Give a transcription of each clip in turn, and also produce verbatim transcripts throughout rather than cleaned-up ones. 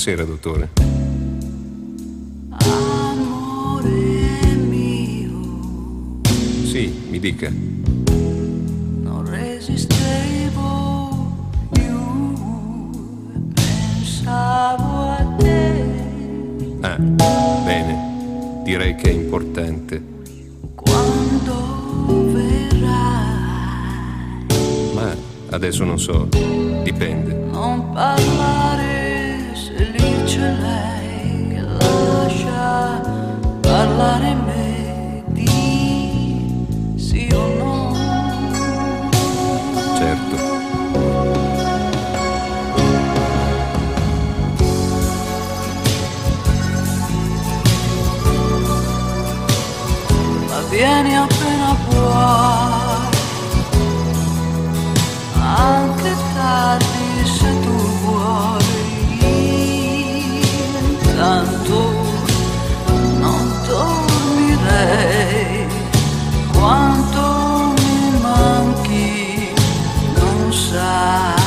Buonasera, dottore. Amore mio. Sì, mi dica. Non resistevo più, pensavo a te. Ah, bene. Direi che è importante. Quando verrai? Ma adesso non so. Dipende. Non parlare. Lei lascia parlare me di sì o no. Certo. Ma vieni appena puoi, anche tardi se tu vuoi. Tanto non dormirei, quanto mi manchi non sai.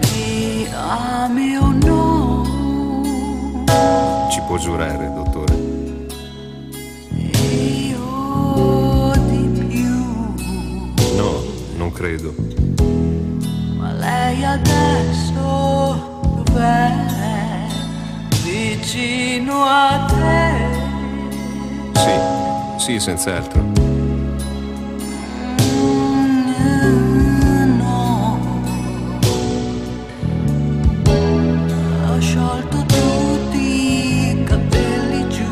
Mi ami o no? Ci può giurare, dottore? Io di più. No, non credo. Ma lei adesso dov'è? Vicino a te. Sì, sì, senz'altro. Mm, no, ho sciolto tutti i capelli giù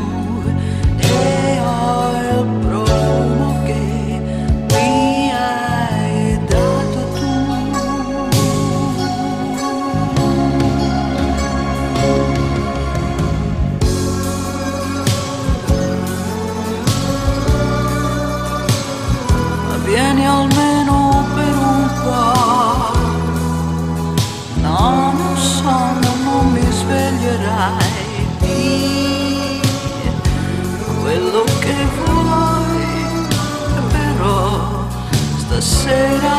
e ho il profumo che mi hai dato tu. Vieni almeno per un po', no, non so, non mi sveglierai di quello che vuoi, però stasera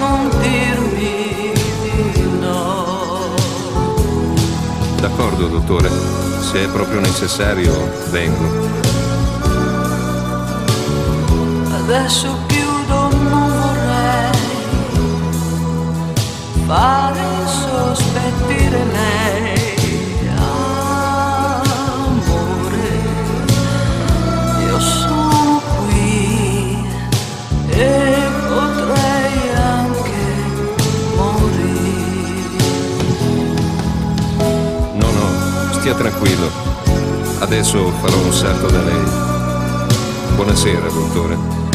non dirmi di no. D'accordo, dottore, se è proprio necessario vengo. Adesso chiudo, non vorrei fare sospettire lei. Amore, io sono qui e potrei anche morire. No, no, stia tranquillo. Adesso farò un salto da lei. Buonasera, dottore.